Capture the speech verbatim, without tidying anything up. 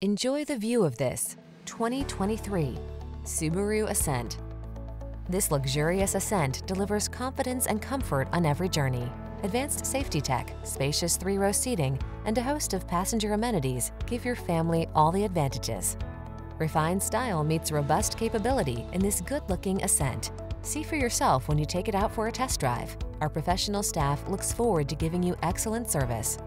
Enjoy the view of this twenty twenty-three Subaru Ascent. This luxurious Ascent delivers confidence and comfort on every journey. Advanced safety tech, spacious three-row seating, and a host of passenger amenities give your family all the advantages. Refined style meets robust capability in this good-looking Ascent. See for yourself when you take it out for a test drive. Our professional staff looks forward to giving you excellent service.